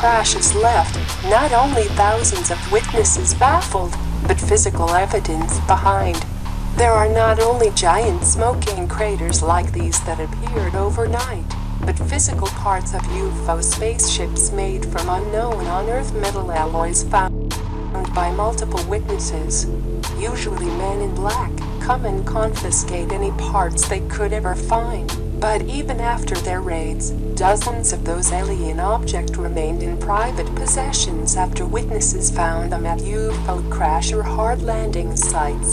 crashes left not only thousands of witnesses baffled, but physical evidence behind. There are not only giant smoking craters like these that appeared overnight, but physical parts of UFO spaceships made from unknown on-Earth metal alloys found by multiple witnesses. Usually men in black come and confiscate any parts they could ever find, but even after their raids, dozens of those alien objects remained in private possessions after witnesses found them at UFO crash or hard landing sites.